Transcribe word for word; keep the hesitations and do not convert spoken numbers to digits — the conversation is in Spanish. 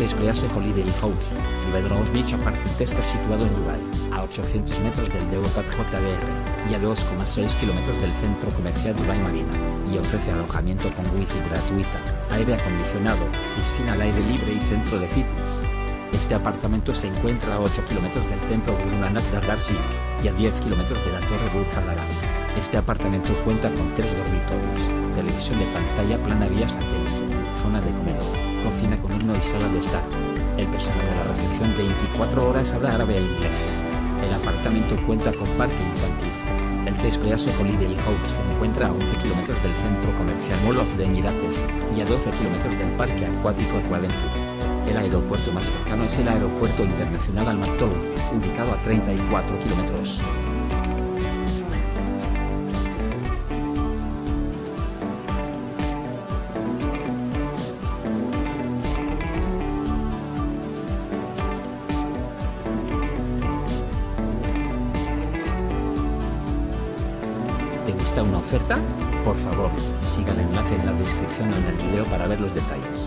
Keysplease Holiday Homes, Bedrooms Beach Apartment está situado en Dubai, a ochocientos metros del The Walk at J B R, y a dos coma seis kilómetros del centro comercial Dubai Marina, y ofrece alojamiento con wifi gratuita, aire acondicionado, piscina al aire libre y centro de fitness. Este apartamento se encuentra a ocho kilómetros del templo Gurunanak Darbar Sikh, y a diez kilómetros de la torre Burj Al Arab. Este apartamento cuenta con tres dormitorios, televisión de pantalla plana vía satélite, zona de comedor, cocina con horno y sala de estar. El personal de la recepción de veinticuatro horas habla árabe e inglés. El apartamento cuenta con parque infantil. El Keysplease Holiday Homes se encuentra a once kilómetros del centro comercial Mall of the Emirates, y a doce kilómetros del parque acuático Aquaventure. El aeropuerto más cercano es el Aeropuerto Internacional Al Maktoum, ubicado a treinta y cuatro kilómetros. ¿Te gusta una oferta? Por favor, siga el enlace en la descripción en el video para ver los detalles.